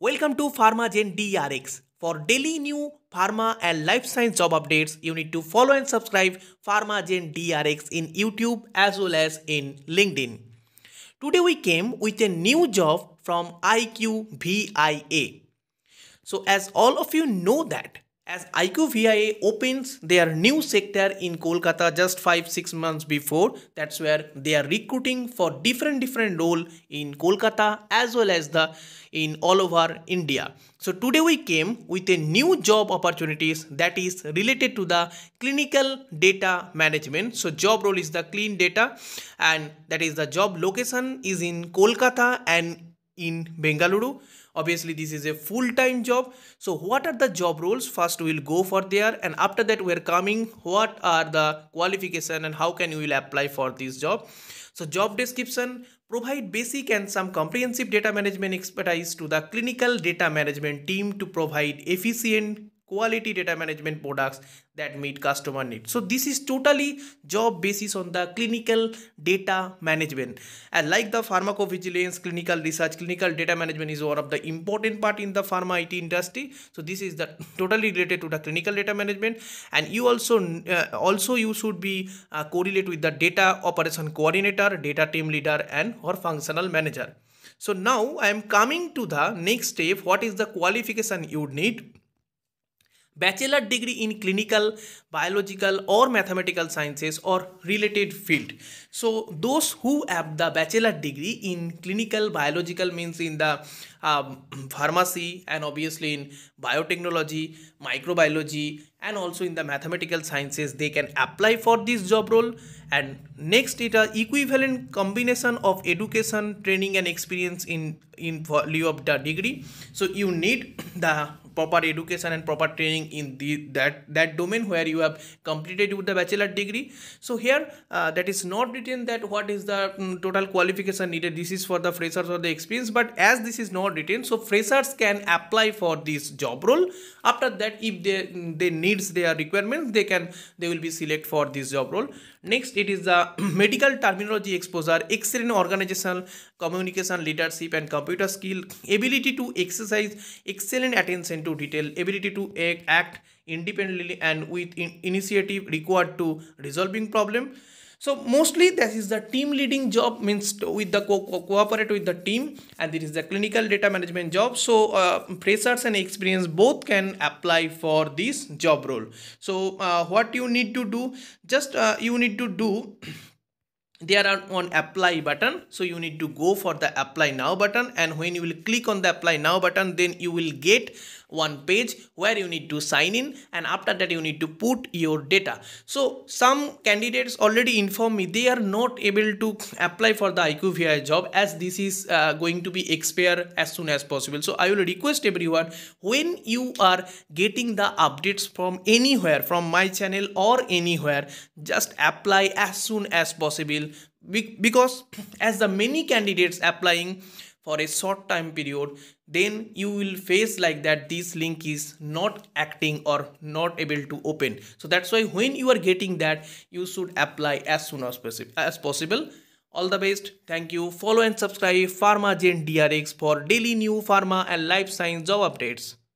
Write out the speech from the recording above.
Welcome to PharmaGenDRx. For daily new pharma and life science job updates, you need to follow and subscribe PharmaGenDRx in YouTube as well as in LinkedIn. Today we came with a new job from IQVIA. So as all of you know that as IQVIA opens their new sector in Kolkata just 5-6 months before, that's where they are recruiting for different role in Kolkata as well as in all over India. So today we came with a new job opportunities that is related to the clinical data management. So job role is the Clin Data and that is the job location is in Kolkata and in Bengaluru. Obviously, this is a full-time job. So what are the job roles? First, we'll go for there. And after that, we're coming. What are the qualification and how can you will apply for this job? So job description, provide basic and some comprehensive data management expertise to the clinical data management team to provide efficient quality data management products that meet customer needs. So this is totally job basis on the clinical data management. And like the pharmacovigilance, clinical research, clinical data management is one of the important part in the pharma IT industry. So this is the totally related to the clinical data management. And you also you should be correlate with the data operation coordinator, data team leader and or functional manager. So now I am coming to the next step. What is the qualification you need? Bachelor degree in clinical, biological or mathematical sciences or related field. So those who have the bachelor degree in clinical, biological means in the pharmacy and obviously in biotechnology, microbiology and also in the mathematical sciences, they can apply for this job role. And next it is equivalent combination of education, training and experience in lieu of the degree. So you need the proper education and proper training in that domain where you have completed with the bachelor degree. So here that is not written that what is the total qualification needed. This is for the freshers or the experience, but as this is not written, so freshers can apply for this job role. After that, if they needs their requirements, they will be select for this job role. Next it is the medical terminology exposure, excellent organizational communication, leadership and computer skill, ability to exercise excellent attention to detail, ability to act independently and with initiative required to resolving problem. So mostly this is the team leading job, means with the cooperate with the team, and this is the clinical data management job. So freshers and experience both can apply for this job role. So what you need to do, just you need to do there are on apply button. So you need to go for the apply now button, and when you will click on the apply now button, then you will get one page where you need to sign in, and after that you need to put your data. So some candidates already informed me they are not able to apply for the IQVIA job as this is going to be expire as soon as possible. So I will request everyone, when you are getting the updates from anywhere, from my channel or anywhere, just apply as soon as possible, because as the many candidates applying for a short time period, then you will face like that this link is not acting or not able to open. So that's why when you are getting that, you should apply as soon as possible. All the best. Thank you. Follow and subscribe PharmaGenDRx for daily new pharma and life science job updates.